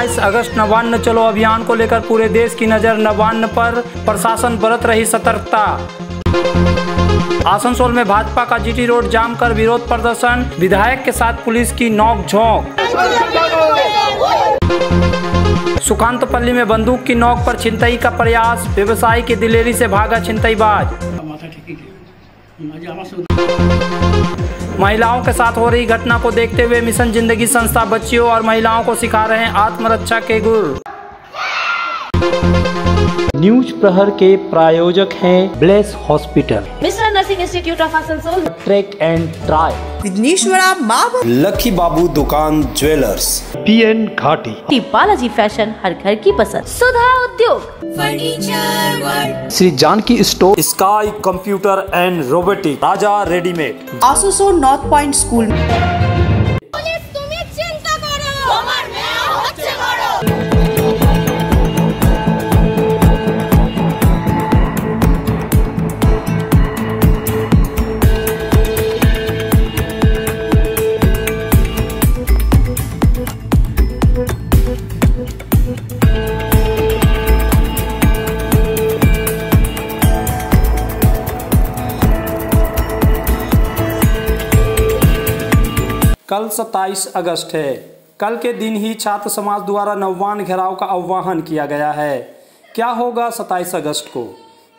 27 अगस्त नबान्न चलो अभियान को लेकर पूरे देश की नजर नबान्न पर, प्रशासन बरत रही सतर्कता। आसनसोल में भाजपा का जीटी रोड जाम कर विरोध प्रदर्शन, विधायक के साथ पुलिस की नोकझोंक। सुकांतो पल्ली में बंदूक की नोक पर छिनतई का प्रयास, व्यवसायी की दिलेरी से भागा छिनतईबाज। महिलाओं के साथ हो रही घटना को देखते हुए मिशन जिंदगी संस्था बच्चियों और महिलाओं को सिखा रहे हैं आत्मरक्षा के गुर। न्यूज प्रहर के प्रायोजक हैं bless hospital, Mishra nursing institute of Asansol, track and try, विद्नेश्वर marbles, lucky Babu दुकान ज्वेलर्स, बी.एन. घाटी, श्री बालाजी फैशन, हर घर की पसंद, Sudha Udyog, furniture world, Shri Janaki store, sky computer and robotics, Raja readymade, आसोसो north point school. कल 27 अगस्त है। कल के दिन ही छात्र समाज द्वारा नववान घेराव का आह्वान किया गया है। क्या होगा 27 अगस्त को?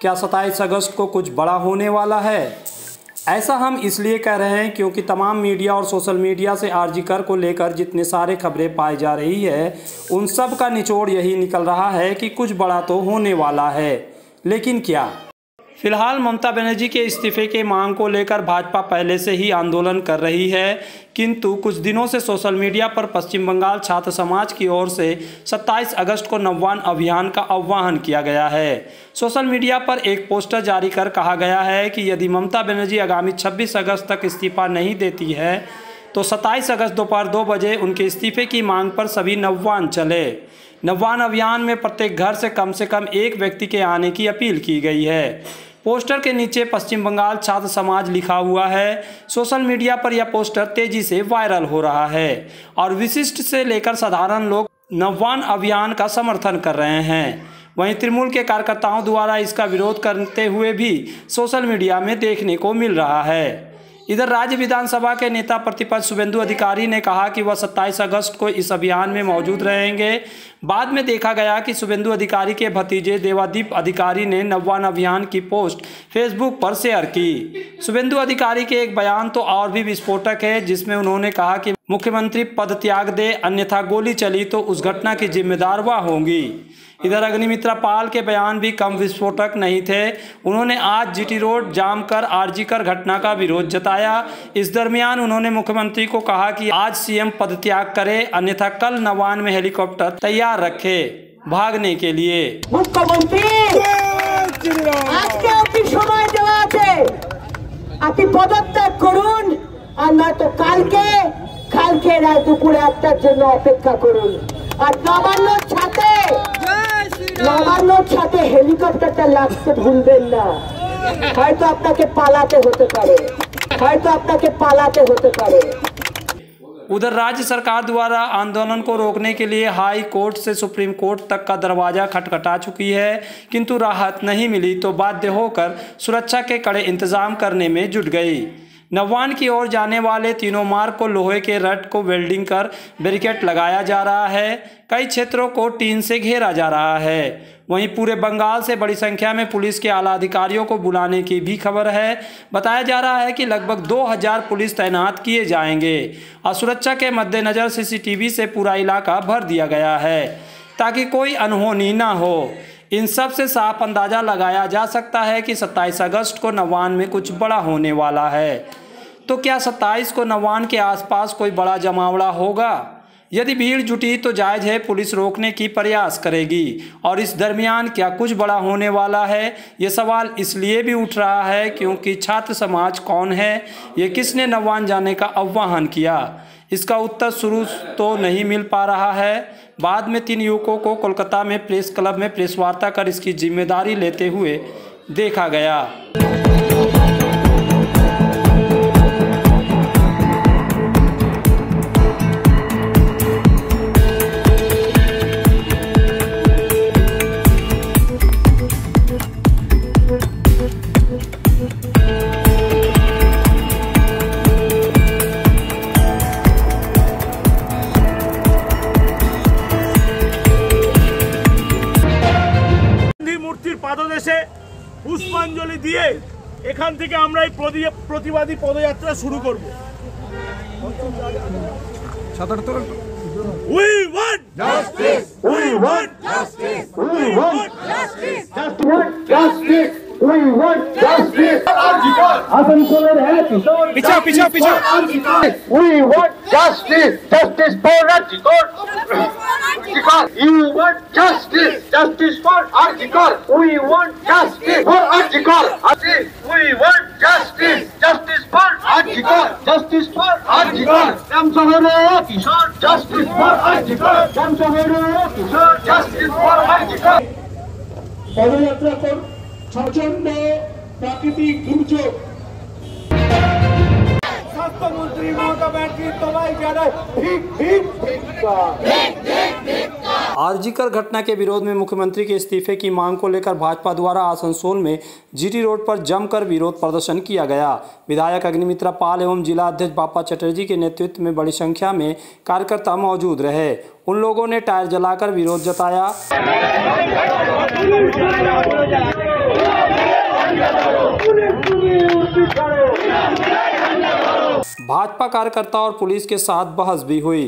क्या 27 अगस्त को कुछ बड़ा होने वाला है? ऐसा हम इसलिए कह रहे हैं क्योंकि तमाम मीडिया और सोशल मीडिया से आरजीकर को लेकर जितने सारे खबरें पाई जा रही है, उन सब का निचोड़ यही निकल रहा है कि कुछ बड़ा तो होने वाला है, लेकिन क्या? फिलहाल ममता बनर्जी के इस्तीफे के मांग को लेकर भाजपा पहले से ही आंदोलन कर रही है, किंतु कुछ दिनों से सोशल मीडिया पर पश्चिम बंगाल छात्र समाज की ओर से 27 अगस्त को नववान अभियान का आह्वान किया गया है। सोशल मीडिया पर एक पोस्टर जारी कर कहा गया है कि यदि ममता बनर्जी आगामी 26 अगस्त तक इस्तीफा नहीं देती है तो 27 अगस्त दोपहर 2 बजे उनके इस्तीफे की मांग पर सभी नववान चले। नववान अभियान में प्रत्येक घर से कम एक व्यक्ति के आने की अपील की गई है। पोस्टर के नीचे पश्चिम बंगाल छात्र समाज लिखा हुआ है। सोशल मीडिया पर यह पोस्टर तेजी से वायरल हो रहा है और विशिष्ट से लेकर साधारण लोग नववान अभियान का समर्थन कर रहे हैं। वहीं तृणमूल के कार्यकर्ताओं द्वारा इसका विरोध करते हुए भी सोशल मीडिया में देखने को मिल रहा है। इधर राज्य विधानसभा के नेता प्रतिपक्ष शुभेंदु अधिकारी ने कहा कि वह 27 अगस्त को इस अभियान में मौजूद रहेंगे। बाद में देखा गया कि शुभेंदु अधिकारी के भतीजे देवादीप अधिकारी ने नववान अभियान की पोस्ट फेसबुक पर शेयर की। शुभेंदु अधिकारी के एक बयान तो और भी विस्फोटक है, जिसमें उन्होंने कहा कि मुख्यमंत्री पद त्याग दे, अन्यथा गोली चली तो उस घटना की जिम्मेदार वह होंगी। इधर अग्निमित्रा पाल के बयान भी कम विस्फोटक नहीं थे। उन्होंने आज जीटी रोड जाम कर आरजीकर घटना का विरोध जताया। इस दरमियान उन्होंने मुख्यमंत्री को कहा कि आज सीएम पद त्याग करे, अन्यथा कल नवान में हेलीकॉप्टर तैयार रखे भागने के लिए। उधर राज्य सरकार द्वारा आंदोलन को रोकने के लिए हाई कोर्ट से सुप्रीम कोर्ट तक का दरवाजा खटखटा चुकी है, किंतु राहत नहीं मिली तो बाध्य होकर सुरक्षा के कड़े इंतजाम करने में जुट गई। नववान की ओर जाने वाले तीनों मार्ग को लोहे के रट को वेल्डिंग कर बैरिकेड लगाया जा रहा है। कई क्षेत्रों को टीन से घेरा जा रहा है। वहीं पूरे बंगाल से बड़ी संख्या में पुलिस के आला अधिकारियों को बुलाने की भी खबर है। बताया जा रहा है कि लगभग 2000 पुलिस तैनात किए जाएंगे और सुरक्षा के मद्देनज़र सीसीटीवी से पूरा इलाका भर दिया गया है ताकि कोई अनहोनी ना हो। इन सब से साफ अंदाज़ा लगाया जा सकता है कि 27 अगस्त को नववान में कुछ बड़ा होने वाला है। तो क्या 27 को नववान के आसपास कोई बड़ा जमावड़ा होगा? यदि भीड़ जुटी तो जायज़ है, पुलिस रोकने की प्रयास करेगी। और इस दरमियान क्या कुछ बड़ा होने वाला है, ये सवाल इसलिए भी उठ रहा है क्योंकि छात्र समाज कौन है, ये किसने नववान जाने का आह्वान किया, इसका उत्तर शुरू तो नहीं मिल पा रहा है। बाद में 3 युवकों को कोलकाता में प्रेस क्लब में प्रेस वार्ता कर इसकी जिम्मेदारी लेते हुए देखा गया। पुष्पांजलि दिए एखान थेके आमरा एई प्रतिबादी पदयात्रा शुरू करब। पदयात्रा कर प्रचंड प्राकृतिक दुर्योग स्वास्थ्यमंत्री ममता बनर्जी तबाही जाना ठीक ठीक ठीक। आरजीकर घटना के विरोध में मुख्यमंत्री के इस्तीफे की मांग को लेकर भाजपा द्वारा आसनसोल में जीटी रोड पर जमकर विरोध प्रदर्शन किया गया। विधायक अग्निमित्रा पाल एवं जिला अध्यक्ष बापा चटर्जी के नेतृत्व में बड़ी संख्या में कार्यकर्ता मौजूद रहे। उन लोगों ने टायर जलाकर विरोध जताया। भाजपा कार्यकर्ता और पुलिस के साथ बहस भी हुई।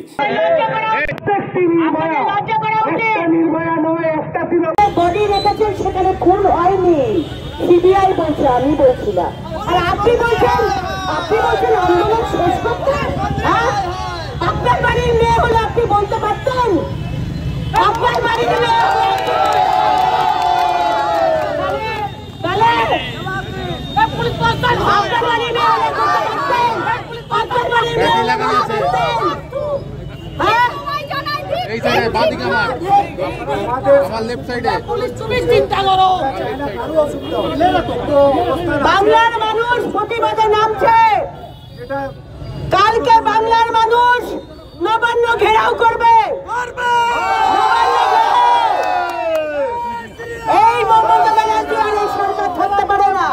নবান্ন ঘেরাও করবে এই মমতা ব্যানার্জি আর এই সরকার থাকতে পারে না।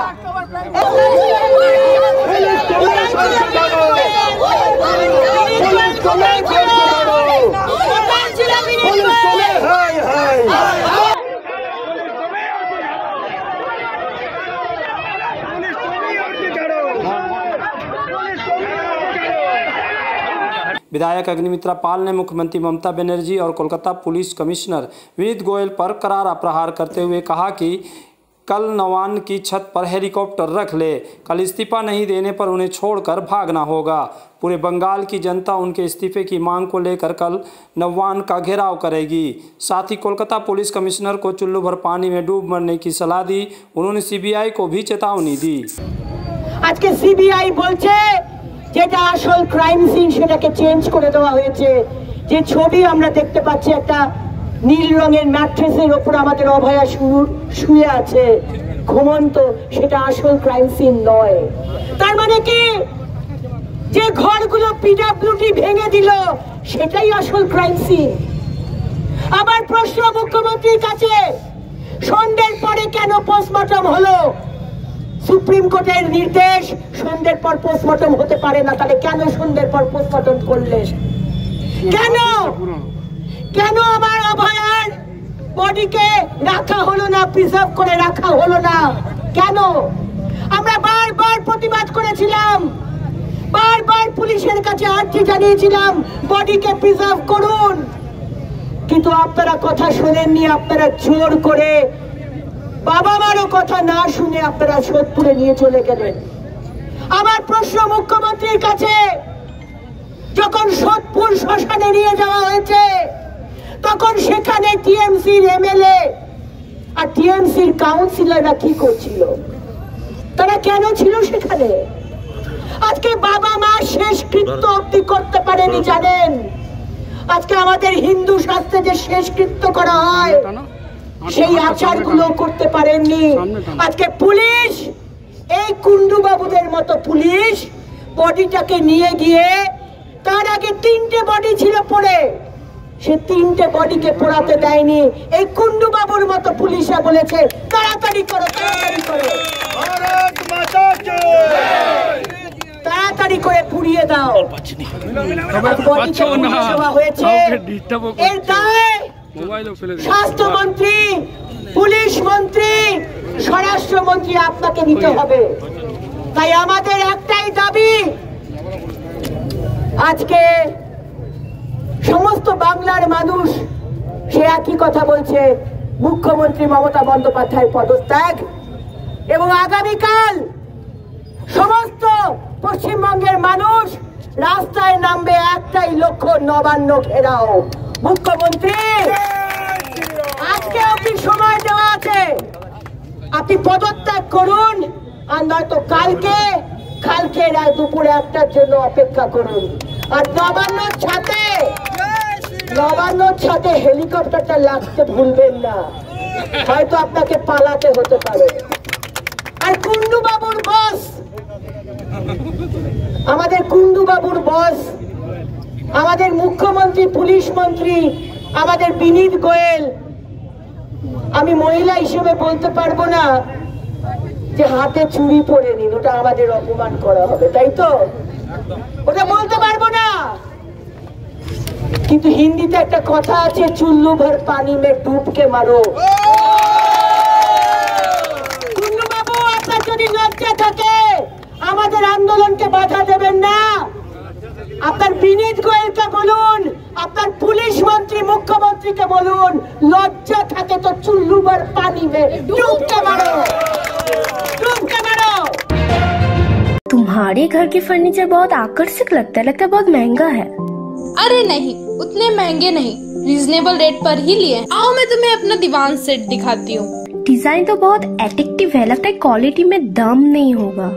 विधायक अग्निमित्रा पाल ने मुख्यमंत्री ममता बनर्जी और कोलकाता पुलिस कमिश्नर विनीत गोयल पर करारा प्रहार करते हुए कहा कि कल नवान की छत पर हेलीकॉप्टर रख ले, कल इस्तीफा नहीं देने पर उन्हें छोड़कर भागना होगा। पूरे बंगाल की जनता उनके इस्तीफे की मांग को लेकर कल नवान का घेराव करेगी। साथ ही कोलकाता पुलिस कमिश्नर को चुल्लू भर पानी में डूब मरने की सलाह दी। उन्होंने सीबीआई को भी चेतावनी दी। आज के सीबीआई बोलছে যেটা আসল ক্রাইম সিন সেটাকে চেঞ্জ করে দেওয়া হয়েছে। যে ছবি আমরা দেখতে পাচ্ছি একটা নীল রঙের ম্যাট্রেসের উপর আমাদের অভয়া শুয়ে আছে ঘুমন্ত, সেটা আসল ক্রাইম সিন নয়। তার মানে কি যে ঘরগুলো পিডাব্লিউডি ভেঙে দিল সেটাই আসল ক্রাইম সিন। আবার প্রশ্ন মুখ্যমন্ত্রীর কাছে সন্ধ্যের পরে কেন পোস্টমর্টম হলো? সুপ্রিম কোর্টের নির্দেশ সন্ধ্যের পর পোস্টমর্টম হতে পারে না, তাহলে কেন সন্ধ্যের পর পোস্টমর্টম করলেন? কেন কেন আবার অভয়ার বডিকে রাখা হলো না, প্রিজার্ভ করে রাখা হলো না কেন? আমরা বারবার প্রতিবাদ করেছিলাম, বারবার পুলিশের কাছে আর্জি জানিয়েছিলাম বডিকে প্রিজার্ভ করুন, কিন্তু আপনারা কথা শুনেননি। আপনারা জোর করে বাবা মারও কথা না শুনে আপনারা সোদপুরে নিয়ে চলে গেলেন। আমার প্রশ্ন মুখ্যমন্ত্রীর কাছে যখন সোদপুর শ্মশানে নিয়ে যাওয়া হয়েছে তখন সেখানে টিএমসির এমএলএ আর টিএমসির কাউন্সিলররা কি করছিল, তারা কেন ছিল সেখানে? আজকে বাবা মা শেষ কৃত্য অব্দি করতে পারেনি জানেন। আজকে আমাদের হিন্দু শাস্ত্রে যে শেষ কৃত্য করা হয় সেই আচারগুলো করতে পারেননি। আজকে পুলিশ এই কুন্ডু বাবুদের মতো পুলিশ বডিটাকে নিয়ে গিয়ে তার আগে তিনটে বডি ছিল পড়ে, সে তিনটে বডিকে পোড়াতে দেয়নি। এই কুন্ডু বাবুর মতো পুলিশে বলেছে তাড়াতাড়ি করো তাড়াতাড়ি করো, তাড়াতাড়ি করে পুড়িয়ে দাও। বডি পুড়িয়ে দেওয়া হয়েছে, এর দায় स्वास्थ्य मंत्री पुलिस मंत्री स्वराष्ट्र मंत्री आपके नीचे होंगे ताई आमादेर एकटाई दाबी आज के समस्त बांगलार मानुष से एक ही कथा बोलছে मुख्यमंत्री ममता बंदोपाध्याय पदत्याग एवं आगामीकाल समस्त पश्चिम बंगेर मानुष रास्ताय नामबे एकटाई लक्ष्य नवान्न घेराओ मुख्यमंत्री आज के अपनी समय देवा आछे अपनी पदत्याग करुन আর নয়তো কালকে কালকে রাত দুপুরে ১টার জন্য অপেক্ষা করুন আর নবান্নর সাথে হেলিকপ্টারটা লাগতে ভুলবেন না হয়তো আপনাকে পালাতে হতে পারে আর কুন্ডু বাবুর বস আমাদের মুখ্যমন্ত্রী পুলিশ মন্ত্রী আমাদের বিনীত গোয়েল আমি মহিলা হিসেবে বলতে পারবো না हाथे चूड़ी पड़े नीन अपमान तक हिंदी कथा चुल्लू भर पानी में डूब के मारो कुन्नू बाबू आपनार जदि लज्जा थाके आमादेर आंदोलन के बाधा देबेन ना आपनार बिनीत गोयेलके बोलुन आपनार पुलिश मंत्री मुख्यमंत्री के बोलुन लज्जा थाके तो चुल्लू भर पानी में डूब के मारो। तुम्हारे घर के फर्नीचर बहुत आकर्षक लगता है बहुत महंगा है। अरे नहीं उतने महंगे नहीं, रीजनेबल रेट पर ही लिए। आओ मैं तुम्हें अपना दीवान सेट दिखाती हूँ। डिजाइन तो बहुत एट्रैक्टिव है, लगता है क्वालिटी में दम नहीं होगा।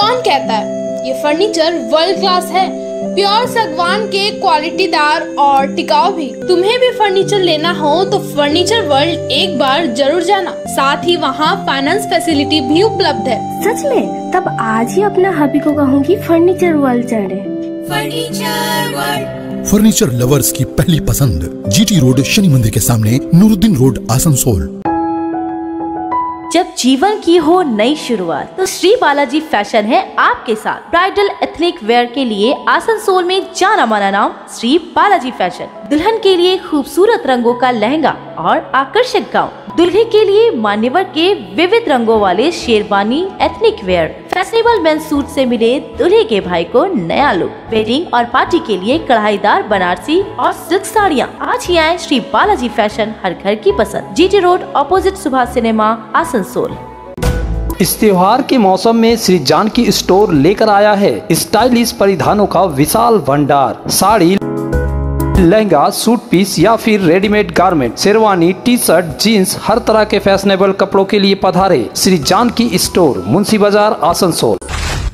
कौन कहता है, ये फर्नीचर वर्ल्ड क्लास है, प्योर सागवान के क्वालिटीदार और टिकाऊ भी। तुम्हें भी फर्नीचर लेना हो तो फर्नीचर वर्ल्ड एक बार जरूर जाना, साथ ही वहाँ फाइनेंस फैसिलिटी भी उपलब्ध है। सच में? तब आज ही अपना हबी को कहूँगी फर्नीचर वर्ल्ड जाने। फर्नीचर वर्ल्ड, फर्नीचर लवर्स की पहली पसंद, जीटी रोड शनि मंदिर के सामने, नूरुद्दीन रोड, आसनसोल। जब जीवन की हो नई शुरुआत तो श्री बालाजी फैशन है आपके साथ। ब्राइडल एथनिक वेयर के लिए आसनसोल में जाना माना नाम श्री बालाजी फैशन। दुल्हन के लिए खूबसूरत रंगों का लहंगा और आकर्षक गाउन, दुल्हे के लिए मान्यवर के विविध रंगों वाले sherwani, ethnic wear, fashionable men suit से मिले दूल्हे के भाई को नया लुक, वेडिंग और पार्टी के लिए कढ़ाईदार बनारसी और सिल्क साड़ियाँ। आज ही आए श्री बालाजी फैशन, हर घर की पसंद, GT road opposite Subhash cinema, Asansol. इस त्योहार के मौसम में श्री जानकी स्टोर लेकर आया है स्टाइलिश परिधानों का विशाल भंडार। साड़ी, लहंगा, सूट पीस या फिर readymade garment, sherwani, T shirt, jeans, हर तरह के फैशनेबल कपड़ों के लिए पधारे श्री जानकी स्टोर, मुंशी बाजार, आसनसोल।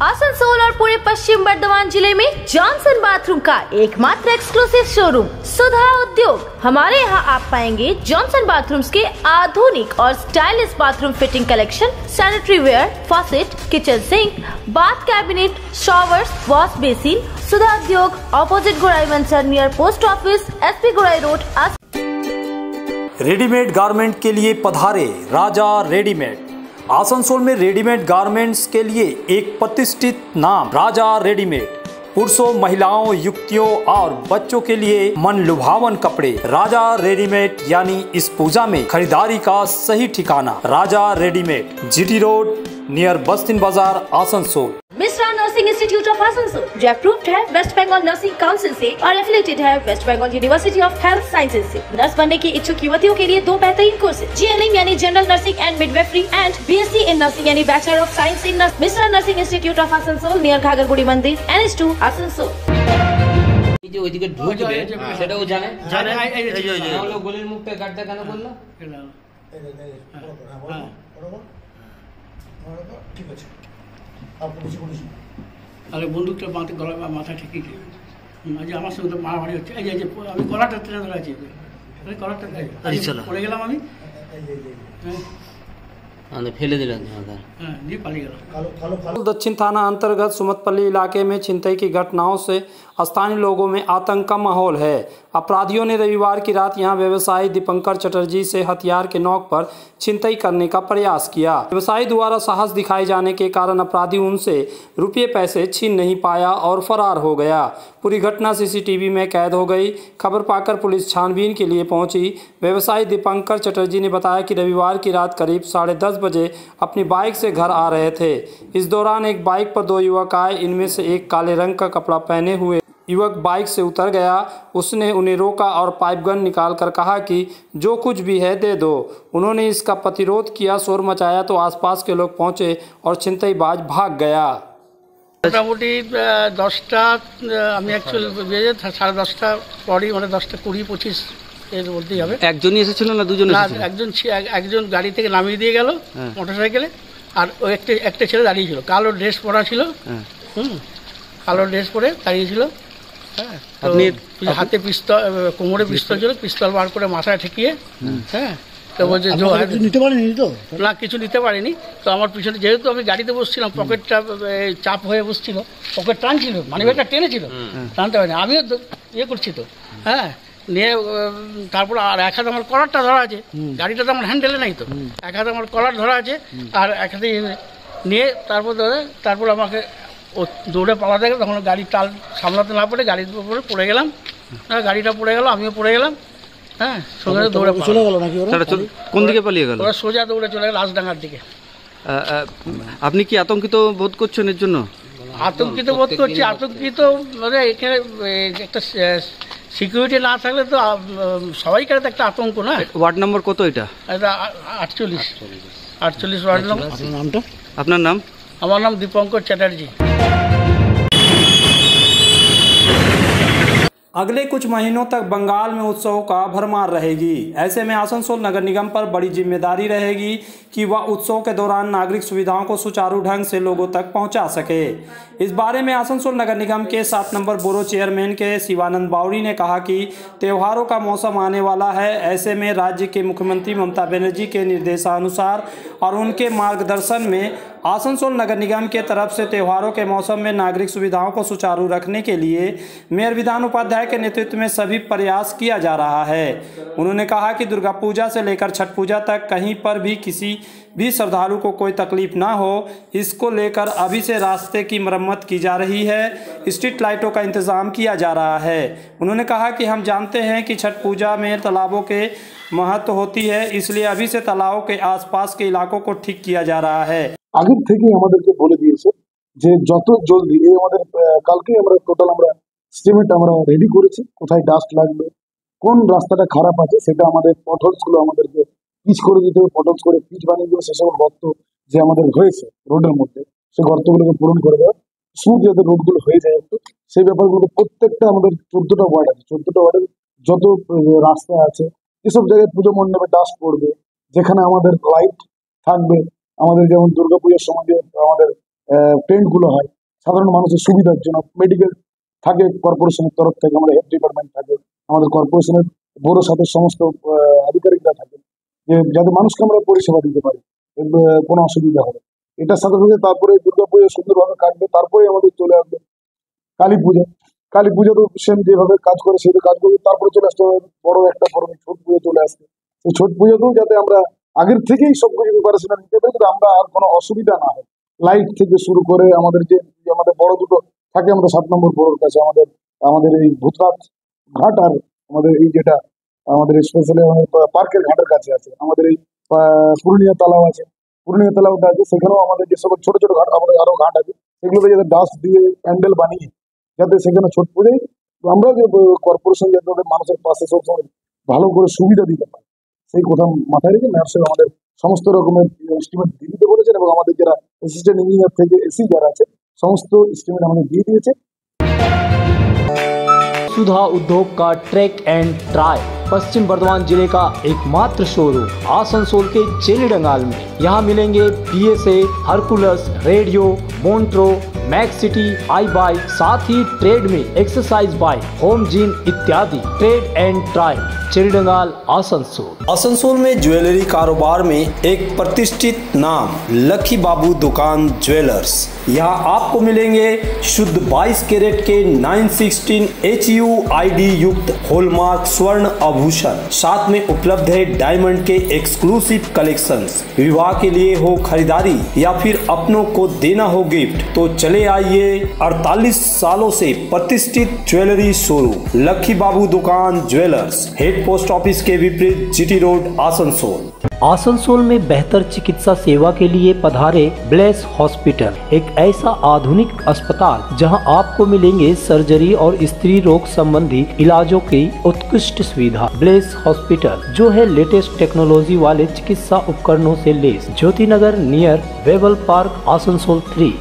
आसनसोल और पूरे पश्चिम बर्धमान जिले में जॉनसन बाथरूम का एकमात्र एक्सक्लूसिव शोरूम सुधा उद्योग। हमारे यहाँ आप पाएंगे जॉनसन बाथरूम्स के आधुनिक और stylish bathroom fitting collection, sanitary where, faucet, kitchen sink, bath cabinet, showers, wash basin. Sudha Udyog opposite Gorai Mansar, near post office, SP Gorai road. Readymade garment के लिए पधारे राजा रेडीमेड। आसनसोल में रेडीमेड गारमेंट्स के लिए एक प्रतिष्ठित नाम राजा रेडीमेड। पुरुषों, महिलाओं, युवतियों और बच्चों के लिए मन लुभावन कपड़े राजा रेडीमेड, यानी इस पूजा में खरीदारी का सही ठिकाना Raja readymade, GT road near Bastin Bazar, Asansol. Mishra nursing institute of Asansol जो अप्रूव्ड है वेस्ट बंगाल नर्सिंग काउंसिल से और एफिलेटेड है waste Bengal university of health sciences से। नर्स बनने की इच्छुक युवतियों के लिए दो बेहतरीन कोर्सेज, GNM यानी general nursing and midwifery and BSc in nursing यानी bachelor of science in nursing. Mishra nursing institute of Asansol near Ghagharburi मंदिर, NH2, आसनसोल। अरे बंदूकटा बात गला माथा ठेके আমার সঙ্গে মারামারি হচ্ছে আমি গলাটা টেনে ধরে আছি। दक्षिण थाना अंतर्गत सुमतपल्ली इलाके में छिनतई की घटनाओं से स्थानीय लोगों में आतंक का माहौल है। अपराधियों ने रविवार की रात यहां व्यवसायी दीपंकर चटर्जी से हथियार के नोक पर छिनतई करने का प्रयास किया। व्यवसायी द्वारा साहस दिखाए जाने के कारण अपराधी उनसे रुपये पैसे छीन नहीं पाया और फरार हो गया। पूरी घटना CCTV में कैद हो गई। खबर पाकर पुलिस छानबीन के लिए पहुंची। व्यवसायी दीपंकर चटर्जी ने बताया कि रविवार की रात करीब 10:30 बजे अपनी बाइक से घर आ रहे थे। इस दौरान एक बाइक पर 2 युवक आए। इनमें से एक काले रंग का कपड़ा पहने हुए युवक बाइक से उतर गया। उसने उन्हें रोका और पाइप गन निकाल कर कहा कि जो कुछ भी है दे दो। उन्होंने इसका प्रतिरोध किया, शोर मचाया तो आसपास के लोग पहुंचे और छिनतईबाज भाग गया। মোটামুটি 10টা আমি অ্যাকচুয়ালি বেজে 10:30টা পরই মানে 10:20-25 এর মধ্যেই হবে। একজনই এসেছিল না দুজন এসেছিল? একজন গাড়ি থেকে নামিয়ে দিয়ে গেল মোটরসাইকেলে, আর ওই একটা ছেলে দাঁড়িয়ে ছিল, কালো ড্রেস পরা ছিল। কালো ড্রেস পরে দাঁড়িয়ে ছিল। হ্যাঁ, আপনি হাতে পিস্তল, কোমরে পিস্তল ছিল, পিস্তল বার করে মাথায় ঠেকিয়ে। হ্যাঁ, তো বলছে যে কিছু নিতে পারেনি তো? না, কিছু নিতে পারেনি। তো আমার পিছনে যেহেতু আমি গাড়িতে বসছিলাম, পকেটটা চাপ হয়ে বসছিল, পকেট টানছিল, মানে ব্যাগটা টেনেছিল, টানতে পারেনি। আমিও ইয়ে করছি তো। হ্যাঁ, নিয়ে তারপর আর এক হাতে আমার কলারটা ধরা আছে, গাড়িটা তো আমার হ্যান্ডেলে নাই তো, এক হাতে আমার কলার ধরা আছে আর এক হাতে নিয়ে তারপর আমাকে দৌড়ে পালা দেখে, তখন গাড়ির টাল সামলাতে না পারে গাড়ির উপরে পড়ে গেলাম। হ্যাঁ, গাড়িটা পড়ে গেল, আমিও পড়ে গেলাম। হ্যাঁ, সোজা দৌড়ে চলে গেল। নাকি ওরা কোন দিকে পালিয়ে গেল? ওরা সোজা দৌড়ে চলে গেল লাশডাঙ্গার দিকে। আপনি কি আতঙ্কিত বোধ করছেন এর জন্য? আতঙ্কিত বোধ করছি। আতঙ্কিত মানে এখানে একটা সিকিউরিটি না থাকলে তো সবাইকার একটা আতঙ্ক না। ওয়ার্ড নম্বর কত এটা? এটা 48 ওয়ার্ড নম্বর। নামটা? আপনার নাম? আমার নাম দীপঙ্কর চ্যাটার্জি। अगले कुछ महीनों तक बंगाल में उत्सवों का भरमार रहेगी। ऐसे में आसनसोल नगर निगम पर बड़ी जिम्मेदारी रहेगी कि वह उत्सव के दौरान नागरिक सुविधाओं को सुचारू ढंग से लोगों तक पहुंचा सके। इस बारे में आसनसोल नगर निगम के 7 नंबर बोरो चेयरमैन के शिवानंद बावरी ने कहा कि त्योहारों का मौसम आने वाला है। ऐसे में राज्य के मुख्यमंत्री ममता बनर्जी के निर्देशानुसार और उनके मार्गदर्शन में आसनसोल नगर निगम के तरफ से त्योहारों के मौसम में नागरिक सुविधाओं को सुचारू रखने के लिए मेयर विधान उपाध्याय के नेतृत्व में सभी प्रयास किया जा रहा है। उन्होंने कहा कि दुर्गा पूजा से लेकर छठ पूजा तक कहीं पर भी किसी भी श्रद्धालु को कोई तकलीफ ना हो, इसको लेकर अभी से रास्ते की मरम्मत की जा रही है, स्ट्रीट लाइटों का इंतज़ाम किया जा रहा है। उन्होंने कहा कि हम जानते हैं कि छठ पूजा में तालाबों के महत्व होती है, इसलिए अभी से तालाबों के आसपास के इलाकों को ठीक किया जा रहा है। आगे थे बोले दिए যত জলদি কালকে টোটাল সিস্টেমেট রেডি করেছি। কোথায় ডাস্ট লাগবে, কোন রাস্তাটা খারাপ আছে, সেটা আমাদের পটলসগুলো আমাদেরকে পিচ করে দিতে হবে। পটলস করে পিচ বানিয়ে দেবে। সেসব গর্ত যে আমাদের হয়েছে রোডের মধ্যে, সেই গর্তগুলোকে পূরণ করে দেওয়া, স্মুথ যাতে রোডগুলো হয়ে যায় একটু, সেই ব্যাপারগুলোকে প্রত্যেকটা আমাদের 14টা ওয়ার্ড আছে, 14টা ওয়ার্ডের যত রাস্তা আছে এসব জায়গায় পুজো মণ্ডপে ডাস্ট পড়বে। যেখানে আমাদের লাইট থাকবে, আমাদের যেমন দুর্গাপূজার সময় যে আমাদের টেন্টগুলো হয় সাধারণ মানুষের সুবিধার জন্য, মেডিকেল থাকে কর্পোরেশনের তরফ থেকে, আমাদের হেলথ ডিপার্টমেন্ট থাকে, আমাদের কর্পোরেশনের বড় সাথে সমস্ত আধিকারিকরা থাকে, যে যাতে মানুষকে আমরা পরিষেবা দিতে পারি, কোনো অসুবিধা হবে। এটার সাথে সাথে তারপরে দুর্গাপূজা সুন্দরভাবে কাটবে। তারপরে আমাদের চলে আসবে কালী পূজা। কালী পূজা তো সেম যেভাবে কাজ করে সেভাবে কাজ করবে। তারপরে চলে আসতে হবে বড় একটা বড় ছট পুজো চলে আসবে। সেই ছট পুজোতেও যাতে আমরা আগের থেকেই সবকিছু প্রিপারেশন নিতে পারি, যাতে আমরা আর কোনো অসুবিধা না হয়। লাইট থেকে শুরু করে আমাদের যে আমাদের বড় দুটো থাকে আমাদের 7 নম্বর বোরোর কাছে, আমাদের আমাদের এই ভূতনাথ ঘাট আর আমাদের এই যেটা আমাদের স্পেশালি পার্কের ঘাটের কাছে আছে, আমাদের এই পুরুলিয়া তালাও আছে, পুরুলিয়া তালাওটা আছে, সেখানেও আমাদের যে সকল ছোট ছোট ঘাট আমাদের আরো ঘাট আছে, সেগুলোতে যাতে ডাস্ট দিয়ে প্যান্ডেল বানিয়ে যাতে সেখানে ছোট পুজো আমরা যে কর্পোরেশন যাতে ওদের মানুষের পাশে সবসময় ভালো করে সুবিধা দিতে পারি, সেই কথা মাথায় রেখে ম্যাপ সাহেব আমাদের সমস্ত রকমের এস্টিমেট দিয়ে দিতে বলেছেন, এবং আমাদের যারা অ্যাসিস্ট্যান্ট ইঞ্জিনিয়ার থেকে এসি যারা আছে समस्त एस्टिमेट हमने दे दिए थे। सुधा उद्योग का track and try Paschim Bardhaman जिले का एकमात्र शोरूम आसनसोल के चेलीडंगाल में। यहाँ मिलेंगे PSA, Hercules, radio, Montra, max city, आई बाई, साथ ही treadmill exercise bike, home gym इत्यादि। Trade and trial, Chirdangal, Asansol. Asansol में ज्वेलरी कारोबार में एक प्रतिष्ठित नाम लखी बाबू दुकान ज्वेलर्स। यहाँ आपको मिलेंगे शुद्ध 22 कैरेट के 916 HUID युक्त हॉलमार्क स्वर्ण आभूषण। साथ में उपलब्ध है डायमंड के एक्सक्लूसिव कलेक्शंस। विवाह के लिए हो खरीदारी या फिर अपनों को देना हो गिफ्ट, तो चले आइए 48 सालों से प्रतिष्ठित ज्वेलरी शोरूम लखी बाबू दुकान ज्वेलर्स, हेड पोस्ट ऑफिस के विपरीत, GT रोड, आसनसोल। आसनसोल में बेहतर चिकित्सा सेवा के लिए पधारे ब्लेस हॉस्पिटल, एक ऐसा आधुनिक अस्पताल जहां आपको मिलेंगे सर्जरी और स्त्री रोग संबंधी इलाजों की उत्कृष्ट सुविधा। ब्लेस हॉस्पिटल जो है लेटेस्ट टेक्नोलॉजी वाले चिकित्सा उपकरणों से लैस। Jyoti Nagar near Webel park, Asansol 3।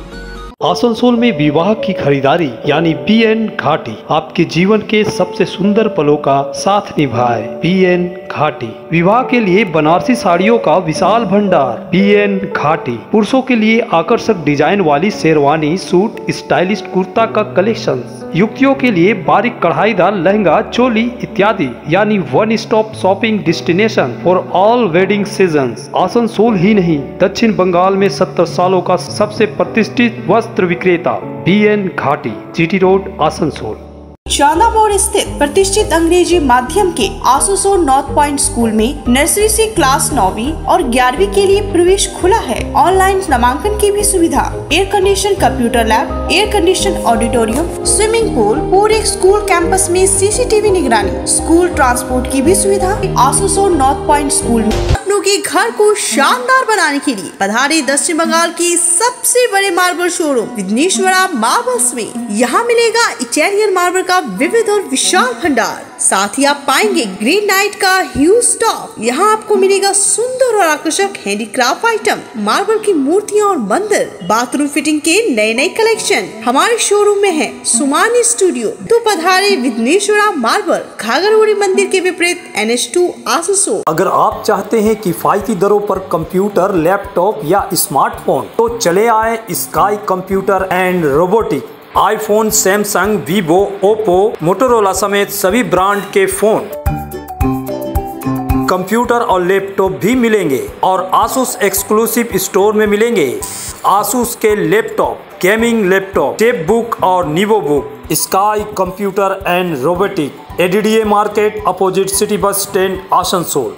Asansol में विवाह की खरीदारी यानी B.N. घाटी आपके जीवन के सबसे सुंदर पलों का साथ निभाए। B.N. घाटी विवाह के लिए बनारसी साड़ियों का विशाल भंडार। B.N. घाटी पुरुषों के लिए आकर्षक डिजाइन वाली शेरवानी, सूट, स्टाइलिश कुर्ता का कलेक्शन, युक्तियों के लिए बारीक कढ़ाईदार लहंगा, चोली इत्यादि। यानी one stop shopping destination for all wedding season. Asansol ही नहीं, दक्षिण बंगाल में 70 सालों का सबसे प्रतिष्ठित वस्त्र विक्रेता B.N. घाटी, GT रोड, आसनसोल। शानदार मोड़ स्थित प्रतिष्ठित अंग्रेजी माध्यम के आसोसो नॉर्थ पॉइंट स्कूल में नर्सरी से क्लास 9वीं और 11वीं के लिए प्रवेश खुला है। ऑनलाइन नामांकन की भी सुविधा, air condition computer lab, air condition auditorium, swimming pool, पूरे स्कूल कैंपस में CCTV निगरानी, स्कूल ट्रांसपोर्ट की भी सुविधा। आसोसो नॉर्थ पॉइंट स्कूल में के घर को शानदार बनाने के लिए पधारे दक्षिण बंगाल की सबसे बड़े मार्बल शोरूम विद्नेश्वरा मार्बल्स में। यहाँ मिलेगा इटालियन मार्बल का विविध और विशाल भंडार, साथ ही आप पाएंगे ग्रेनाइट का ह्यूज स्टॉक। यहाँ आपको मिलेगा सुंदर और आकर्षक हैंडीक्राफ्ट आइटम, मार्बल की मूर्तियाँ और मंदिर, बाथरूम फिटिंग के नए नए कलेक्शन। हमारे शोरूम में है सुमानी स्टूडियो। तो पधारे विद्नेश्वरा मार्बल, घाघरबुड़ी मंदिर के विपरीत, NH2, आसनसोल। अगर आप चाहते हैं किफायती दरों पर कंप्यूटर, लैपटॉप या स्मार्टफोन, तो चले आए sky computer and robotic. iPhone, Samsung, Vivo, Oppo, Motorola समेत सभी ब्रांड के फोन, कंप्यूटर और लैपटॉप भी मिलेंगे। और ASUS एक्सक्लूसिव स्टोर में मिलेंगे ASUS के laptop, gaming laptop, tape book और Vivobook. Sky computer and robotic, ADDA market, opposite city bus stand, Asansol.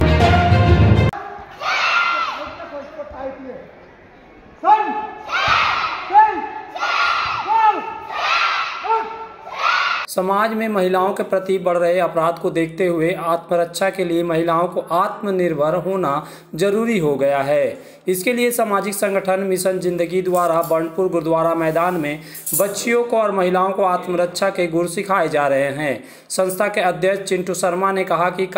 समाज में महिलाओं के प्रति बढ़ रहे अपराध को देखते हुए आत्मरक्षा के लिए महिलाओं को आत्मनिर्भर होना जरूरी हो गया है। इसके लिए सामाजिक संगठन मिशन जिंदगी द्वारा बर्णपुर गुरुद्वारा मैदान में बच्चियों को और महिलाओं को आत्मरक्षा के गुर सिखाए जा रहे हैं। संस्था के अध्यक्ष चिंटू शर्मा ने कहा कि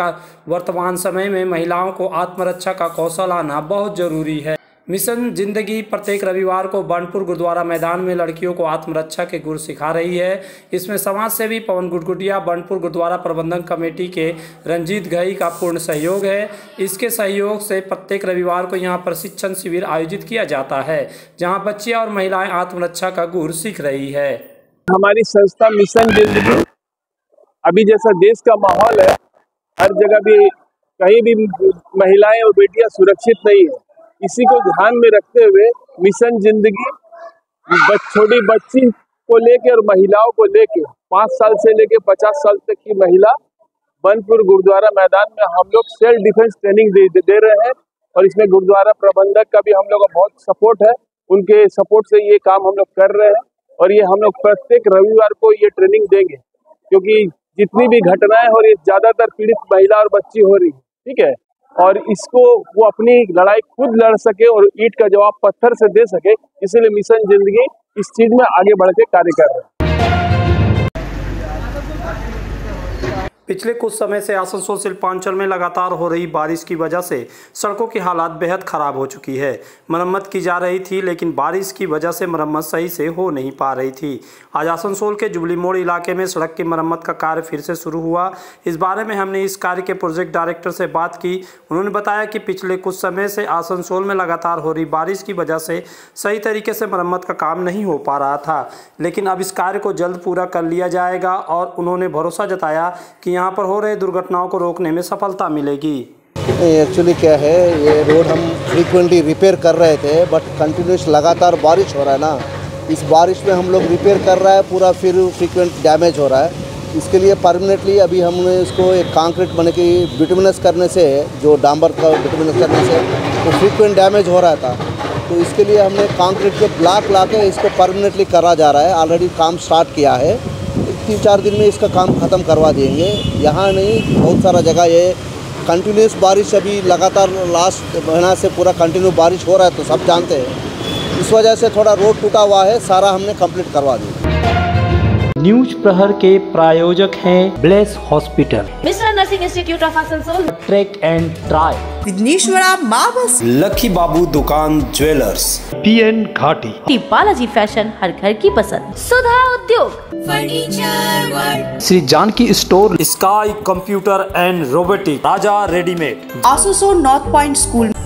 वर्तमान समय में महिलाओं को आत्मरक्षा का कौशल आना बहुत जरूरी है। मिशन जिंदगी प्रत्येक रविवार को बर्णपुर गुरुद्वारा मैदान में लड़कियों को आत्मरक्षा के गुर सिखा रही है। इसमें समाज सेवी पवन गुटकुटिया, बर्णपुर गुरुद्वारा प्रबंधन कमेटी के रंजीत घई का पूर्ण सहयोग है। इसके सहयोग से प्रत्येक रविवार को यहां प्रशिक्षण शिविर आयोजित किया जाता है, जहां बच्चियां और महिलाएं आत्मरक्षा का गुर सीख रही है। हमारी संस्था मिशन जिंदगी अभी जैसा देश का माहौल है, हर जगह भी कहीं भी महिलाएं और बेटियाँ सुरक्षित नहीं है। इसी को ध्यान में रखते हुए मिशन जिंदगी छोटी बच्ची को लेके और महिलाओं को लेके 5 साल से लेके 50 साल तक की महिला बनपुर गुरुद्वारा मैदान में हम लोग सेल्फ डिफेंस ट्रेनिंग दे रहे हैं। और इसमें गुरुद्वारा प्रबंधक का भी हम लोग का बहुत सपोर्ट है, उनके सपोर्ट से ये काम हम लोग कर रहे हैं। और ये हम लोग प्रत्येक रविवार को ये ट्रेनिंग देंगे, क्योंकि जितनी भी घटनाएं हो रही है ज़्यादातर पीड़ित महिला और बच्ची हो रही है। ठीक है, और इसको वो अपनी लड़ाई खुद लड़ सके और ईंट का जवाब पत्थर से दे सके, इसीलिए मिशन जिंदगी इस चीज में आगे बढ़ के कार्य कर रहे हैं। पिछले कुछ समय से आसनसोल शिल्पांचल में लगातार हो रही बारिश की वजह से सड़कों की हालात बेहद ख़राब हो चुकी है। मरम्मत की जा रही थी लेकिन बारिश की वजह से मरम्मत सही से हो नहीं पा रही थी। आज आसनसोल के जुबली मोड़ इलाके में सड़क की मरम्मत का कार्य फिर से शुरू हुआ। इस बारे में हमने इस कार्य के प्रोजेक्ट डायरेक्टर से बात की। उन्होंने बताया कि पिछले कुछ समय से आसनसोल में लगातार हो रही बारिश की वजह से सही तरीके से मरम्मत का काम नहीं हो पा रहा था, लेकिन अब इस कार्य को जल्द पूरा कर लिया जाएगा और उन्होंने भरोसा जताया कि यहाँ पर हो रहे दुर्घटनाओं को रोकने में सफलता मिलेगी। एक्चुअली क्या है, ये रोड हम फ्रीक्वेंटली रिपेयर कर रहे थे, बट कंटिन्यूस लगातार बारिश हो रहा है ना, इस बारिश में हम लोग रिपेयर कर रहा है पूरा, फिर फ्रीक्वेंट डैमेज हो रहा है। इसके लिए परमानेंटली अभी हमने इसको एक कॉन्क्रीट बने की बिटुमिनस करने से, जो डांबर का बिटुमिनस करने से वो फ्रीक्वेंट डैमेज हो रहा था, तो इसके लिए हमने कॉन्क्रीट के ब्लॉक लाके इसको परमानेंटली करा जा रहा है। ऑलरेडी काम स्टार्ट किया है, 3-4 दिन में इसका काम ख़त्म करवा देंगे। यहाँ नहीं, बहुत सारा जगह ये कंटिन्यूस बारिश अभी लगातार लास्ट महीना से पूरा कंटिन्यू बारिश हो रहा है, तो सब जानते हैं, इस वजह से थोड़ा रोड टूटा हुआ है, सारा हमने कंप्लीट करवा दिया। न्यूज प्रहर के प्रायोजक हैं bless hospital, Mishra nursing institute of Asansol, track and try, विद्नेश्वर marbles, Lakhi Babu दुकान ज्वेलर्स, बी.एन. घाटी, श्री बालाजी फैशन, हर घर की पसंद, Sudha Udyog, furniture world, Shri Janaki store, sky computer and robotics, Raja readymade, आसोसो north point school,